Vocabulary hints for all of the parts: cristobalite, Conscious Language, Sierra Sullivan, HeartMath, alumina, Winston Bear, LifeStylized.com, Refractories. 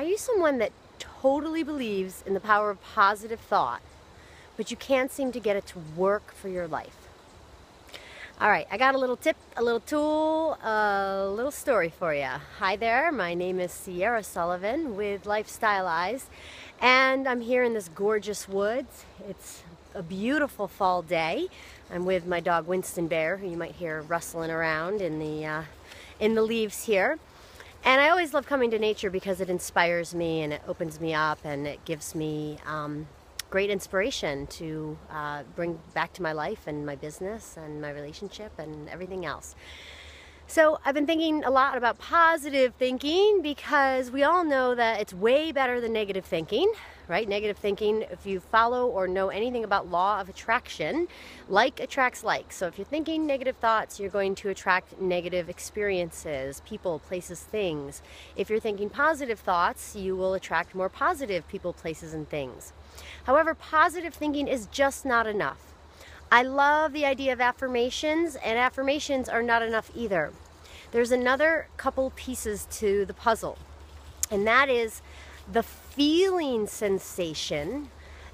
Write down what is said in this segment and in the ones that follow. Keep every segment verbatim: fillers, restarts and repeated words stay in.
Are you someone that totally believes in the power of positive thought, but you can't seem to get it to work for your life? All right, I got a little tip, a little tool, a little story for you. Hi there, my name is Sierra Sullivan with LifeStylized, and I'm here in this gorgeous woods. It's a beautiful fall day. I'm with my dog Winston Bear, who you might hear rustling around in the, uh, in the leaves here. And I always love coming to nature because it inspires me and it opens me up and it gives me um, great inspiration to uh, bring back to my life and my business and my relationship and everything else. So I've been thinking a lot about positive thinking because we all know that it's way better than negative thinking, right? Negative thinking, if you follow or know anything about law of attraction, like attracts like. So if you're thinking negative thoughts, you're going to attract negative experiences, people, places, things. If you're thinking positive thoughts, you will attract more positive people, places, and things. However, positive thinking is just not enough. I love the idea of affirmations, and affirmations are not enough either. There's another couple pieces to the puzzle, and that is the feeling sensation,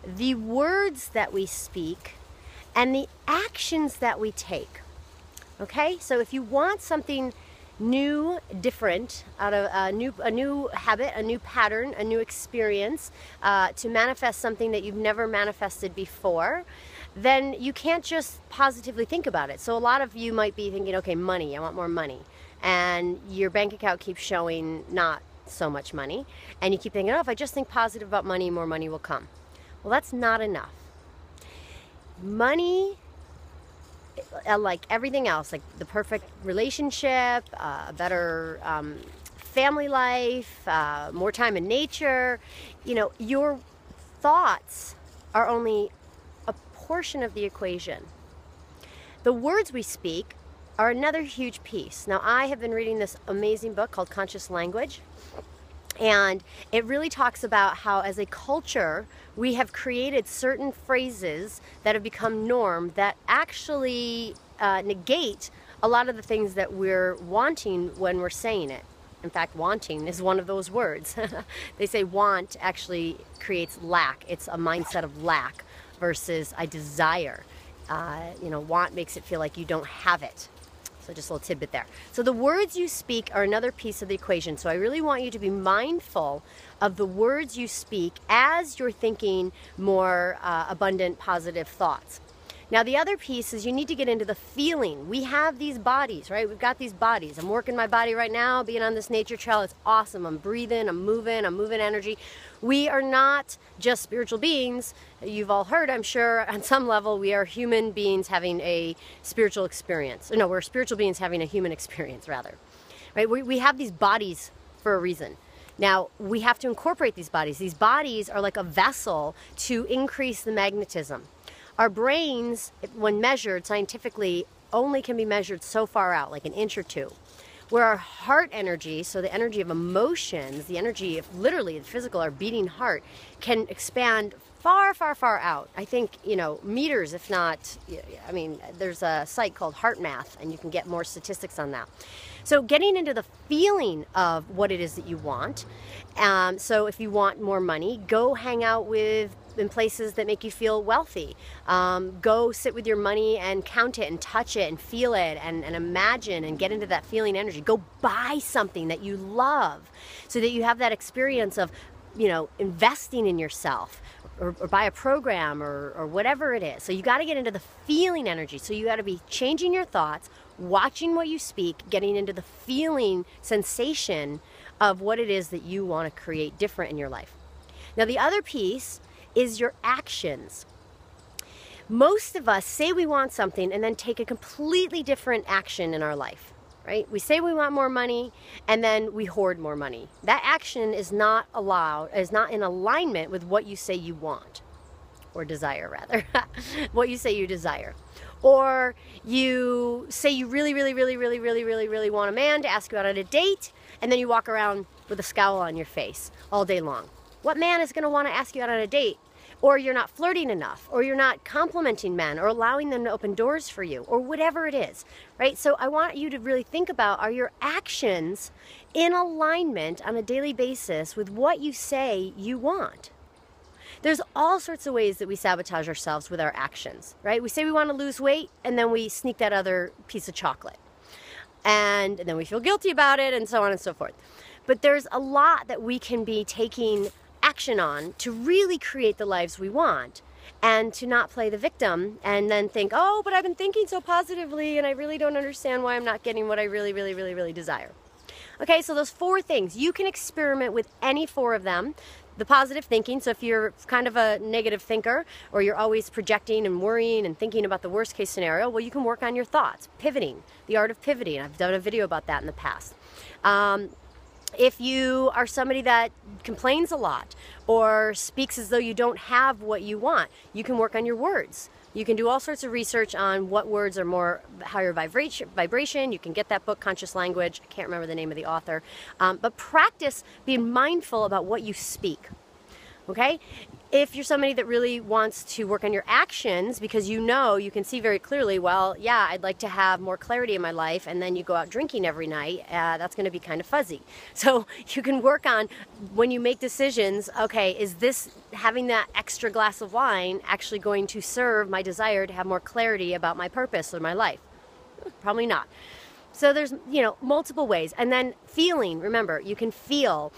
the words that we speak, and the actions that we take. Okay? So if you want something new, different, out of a new, a new habit, a new pattern, a new experience, uh, to manifest something that you've never manifested before, then you can't just positively think about it. So a lot of you might be thinking, okay, money, I want more money. And your bank account keeps showing not so much money. And you keep thinking, oh, if I just think positive about money, more money will come. Well, that's not enough. Money, like everything else, like the perfect relationship, uh, a better um, family life, uh, more time in nature, you know, your thoughts are only a portion of the equation. The words we speak are another huge piece. Now, I have been reading this amazing book called Conscious Language, and it really talks about how as a culture we have created certain phrases that have become norm that actually uh, negate a lot of the things that we're wanting when we're saying it. In fact, wanting is one of those words. They say want actually creates lack. It's a mindset of lack versus I desire. Uh, you know, want makes it feel like you don't have it. So just a little tidbit there. So the words you speak are another piece of the equation. So I really want you to be mindful of the words you speak as you're thinking more uh, abundant, positive thoughts. Now the other piece is you need to get into the feeling. We have these bodies, right? We've got these bodies. I'm working my body right now, being on this nature trail. It's awesome. I'm breathing, I'm moving, I'm moving energy. We are not just spiritual beings. You've all heard, I'm sure, on some level, we are human beings having a spiritual experience. No, we're spiritual beings having a human experience, rather. Right? We, we have these bodies for a reason. Now, we have to incorporate these bodies. These bodies are like a vessel to increase the magnetism. Our brains, when measured scientifically, only can be measured so far out, like an inch or two. Where our heart energy, so the energy of emotions, the energy of literally the physical, our beating heart, can expand far, far, far out. I think, you know, meters, if not, I mean, there's a site called HeartMath, and you can get more statistics on that. So getting into the feeling of what it is that you want. Um, so if you want more money, go hang out with in places that make you feel wealthy. Um, go sit with your money and count it and touch it and feel it and, and imagine and get into that feeling energy. Go buy something that you love so that you have that experience of, you know, investing in yourself or, or buy a program or, or whatever it is. So you got to get into the feeling energy. So you got to be changing your thoughts, watching what you speak, getting into the feeling sensation of what it is that you want to create different in your life. Now the other piece is your actions. Most of us say we want something and then take a completely different action in our life, right? We say we want more money and then we hoard more money. That action is not allowed, is not in alignment with what you say you want, or desire rather, what you say you desire. Or you say you really, really, really, really, really, really, really want a man to ask you out on a date, and then you walk around with a scowl on your face all day long. What man is gonna wanna ask you out on a date? or you're not flirting enough, or you're not complimenting men or allowing them to open doors for you, or whatever it is, right? So I want you to really think about, are your actions in alignment on a daily basis with what you say you want? There's all sorts of ways that we sabotage ourselves with our actions, right? We say we want to lose weight, and then we sneak that other piece of chocolate. And, and then we feel guilty about it, and so on and so forth. But there's a lot that we can be taking action on to really create the lives we want, and to not play the victim and then think, oh, but I've been thinking so positively, and I really don't understand why I'm not getting what I really, really, really, really desire. Okay, so those four things. You can experiment with any four of them. The positive thinking, so if you're kind of a negative thinker, or you're always projecting and worrying and thinking about the worst case scenario, well, you can work on your thoughts. Pivoting, the art of pivoting. I've done a video about that in the past. Um, if you are somebody that complains a lot or speaks as though you don't have what you want, you can work on your words. You can do all sorts of research on what words are more higher vibration. vibration. You can get that book, Conscious Language. I can't remember the name of the author. Um, but practice being mindful about what you speak, okay? If you're somebody that really wants to work on your actions, because you know, you can see very clearly, well, yeah, I'd like to have more clarity in my life, and then you go out drinking every night, uh, that's going to be kind of fuzzy. So you can work on, when you make decisions, okay, is this having that extra glass of wine actually going to serve my desire to have more clarity about my purpose or my life? Probably not. So there's, you know, multiple ways. And then feeling, remember, you can feel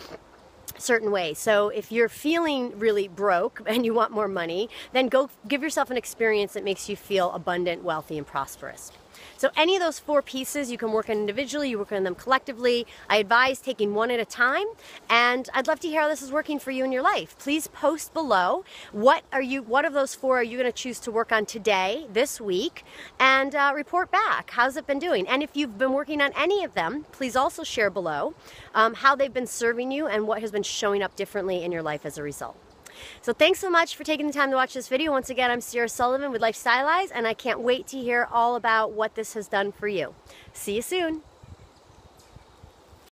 certain way. So if you're feeling really broke and you want more money, then go give yourself an experience that makes you feel abundant, wealthy, and prosperous. So any of those four pieces, you can work on individually, you work on them collectively. I advise taking one at a time, and I'd love to hear how this is working for you in your life. Please post below, what are you, what of those four are you going to choose to work on today, this week, and uh, report back. How's it been doing? And if you've been working on any of them, please also share below um, how they've been serving you and what has been showing up differently in your life as a result. So thanks so much for taking the time to watch this video. Once again, I'm Sierra Sullivan with LifeStylized, and I can't wait to hear all about what this has done for you. See you soon.